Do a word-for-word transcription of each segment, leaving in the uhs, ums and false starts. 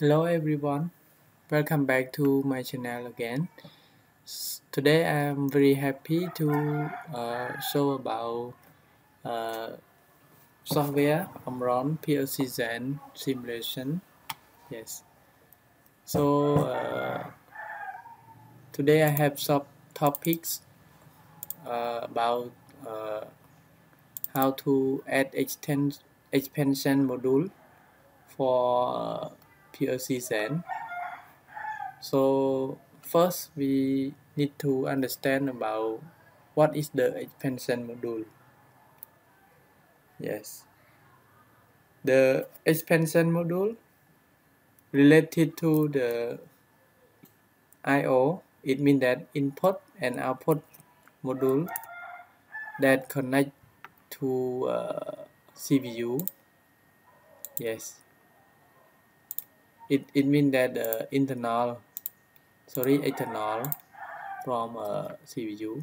Hello everyone, welcome back to my channel again. Today I'm very happy to uh, show about uh, software Omron P L C Zen simulation. Yes, so uh, today I have some topics uh, about uh, how to add extend expansion module for uh, P L C Zen. So first we need to understand about what is the expansion module. Yes, the expansion module related to the I O. It means that input and output module that connect to uh, C P U. Yes. It, it means that the uh, internal, sorry, external from uh, C P U.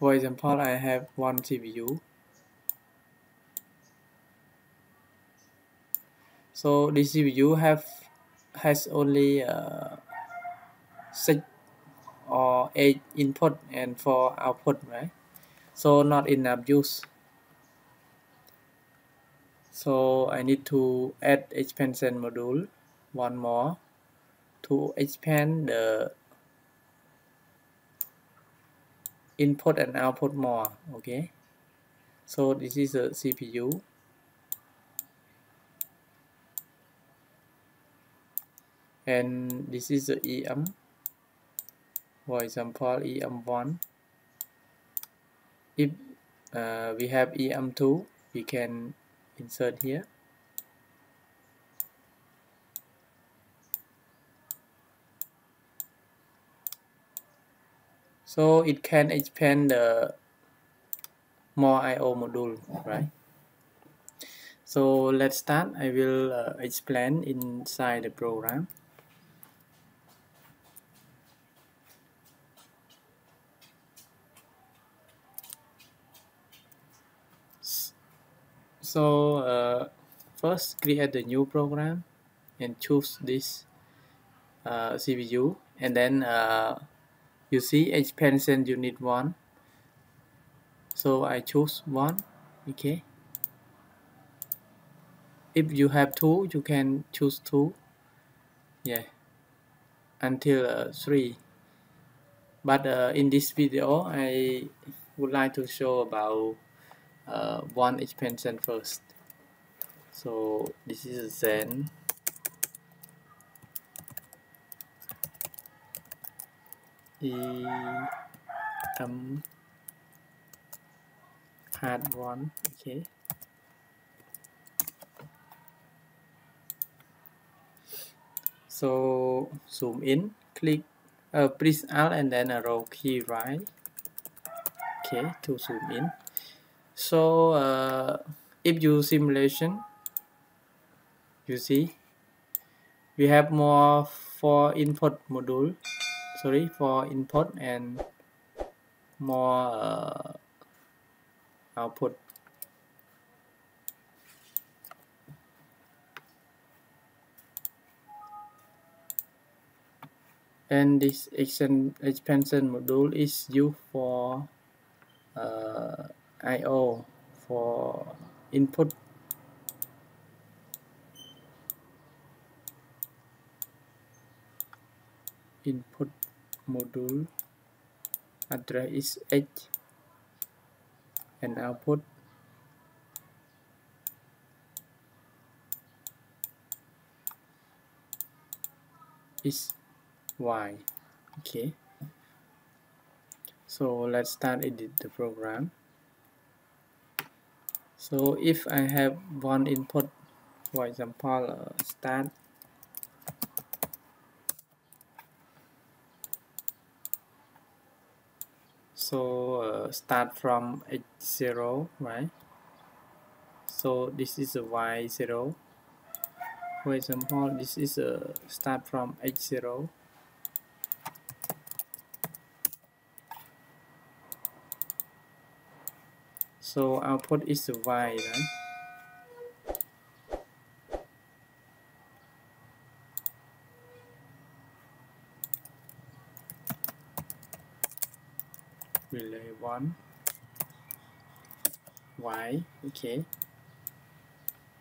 For example, I have one C P U. So this C P U have has only uh, six or eight input and four output, right? So not enough use. So I need to add expansion module one more to expand the input and output more. Okay, so this is a C P U. And this is the E M. For example, E M one. If uh, we have E M two, we can insert here. So it can expand the more I O module, right? So let's start. I will uh, explain inside the program. So uh, first create the new program and choose this uh, C P U, and then uh, you see expansion unit one. So I choose one. Okay. If you have two, you can choose two. Yeah. Until uh, three. But uh, in this video, I would like to show about Uh, one expansion first. So this is a Zen. E M had one. Okay. So zoom in, click, uh, press Alt and then arrow key right. Okay, to zoom in. So uh, if you simulation, you see we have more four input module, sorry, four input and more uh, output. And this expansion module is used for uh, I O for input. Input module address is H and output is Y. Okay. So let's start edit the program. So if I have one input, for example, uh, start, so uh, start from H zero, right? So this is a Y zero. For example, this is a start from H zero. So output is the Y, right? relay one. Y, okay.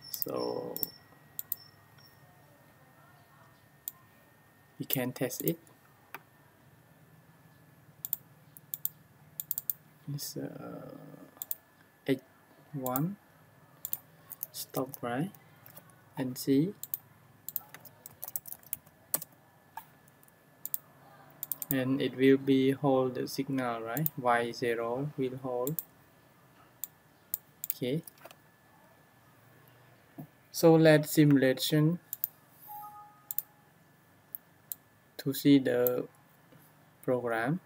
So we can test it. It's uh, H one, stop right, and see, and it will be hold the signal, right? Y zero will hold. Okay, so let's simulation to see the program.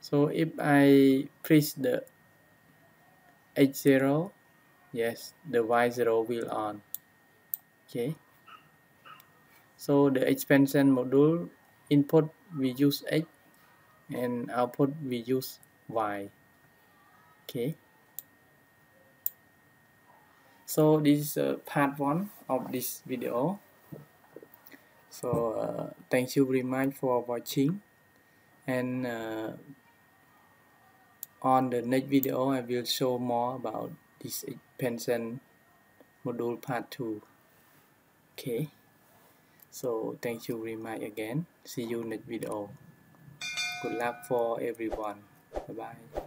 So if I press the H zero, yes, the Y zero will on. Okay, so the expansion module input we use X and output we use Y. Okay, so this is uh, part one of this video. So uh, thank you very much for watching, and uh, on the next video I will show more about this expansion module part two. Okay, so thank you very much again. See you next video. Good luck for everyone. Bye bye.